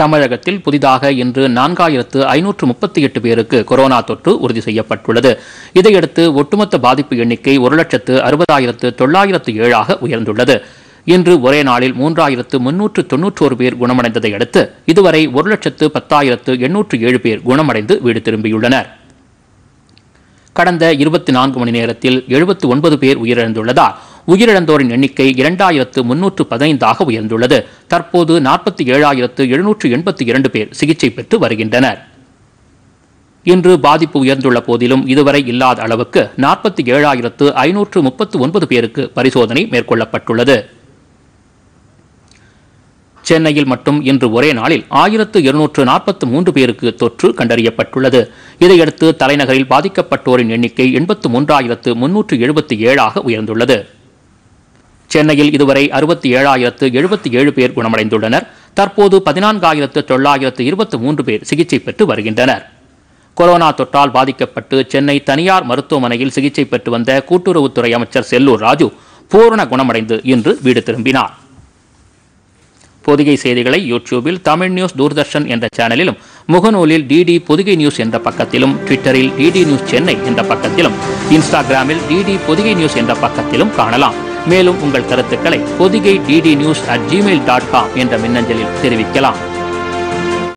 தமிழகத்தில் புதிதாக இன்று 4538 பேருக்கு கொரோனா தொற்று உறுதி செய்யப்பட்டுள்ளது. இதையடுத்து ஒட்டுமொத்த பாதிப்பு எண்ணிக்கை 1,60,907 உயர்ந்துள்ளது. இன்று ஒரே நாளில் 3,391 பேர் குணமடைந்ததை அடுத்து இதுவரை 1,10,807 பேர் குணமடைந்து வீடு திரும்பியுள்ளனர். கடந்த 24 மணி நேரத்தில் 79 பேர் உயிரிழந்துள்ளதால் உயிரிழந்தோரின் எண்ணிக்கை 2,315 உயர்ந்துள்ளது. தற்போது 47,782 பேர் சிகிச்சை பெற்று வருகின்றனர். இன்று பாதிப்பு உயர்ந்துள்ள போதிலும் இதுவரை இல்லாத அளவுக்கு 47,539 பேருக்கு பரிசோதனை மேற்கொள்ளப்பட்டுள்ளது. சென்னையில் மட்டும் இன்று ஒரே நாளில் 1,243 பேருக்கு தொற்று கண்டறியப்பட்டுள்ளது. இதையடுத்து தலைநகரில் பாதிக்கப்பட்டோரின் எண்ணிக்கை 83,377 உயர்ந்துள்ளது. சென்னையில் இதுவரை 67,077 பேர் குணமடைந்துள்ளனர். தற்போது 14,923 பேர் சிகிச்சை பெற்று வருகின்றனர். கொரோனா தொற்றால் பாதிக்கப்பட்டு சென்னை தனியார் மருத்துவமனையில் சிகிச்சை பெற்று வந்த கூட்டுறவுத்துறை அமைச்சர் செல்லூர் ராஜு பூரண குணமடைந்து இன்று வீடு திரும்பினார். பொதிகை செய்திகளை யூடியூபில் தமிழ் நியூஸ் தூர்தர்ஷன் என்ற சேனலிலும், முகநூலில் டிடி பொதிகை நியூஸ் என்ற பக்கத்திலும், ட்விட்டரில் டிடி நியூஸ் சென்னை என்ற பக்கத்திலும், இன்ஸ்டாகிராமில் டிடி பொதிகை நியூஸ் என்ற பக்கத்திலும் காணலாம். மேலும் உங்கள் கருத்துக்களை பொதிகை DD news@gmail.com என்ற மின்னஞ்சலில் தெரிவிக்கலாம்.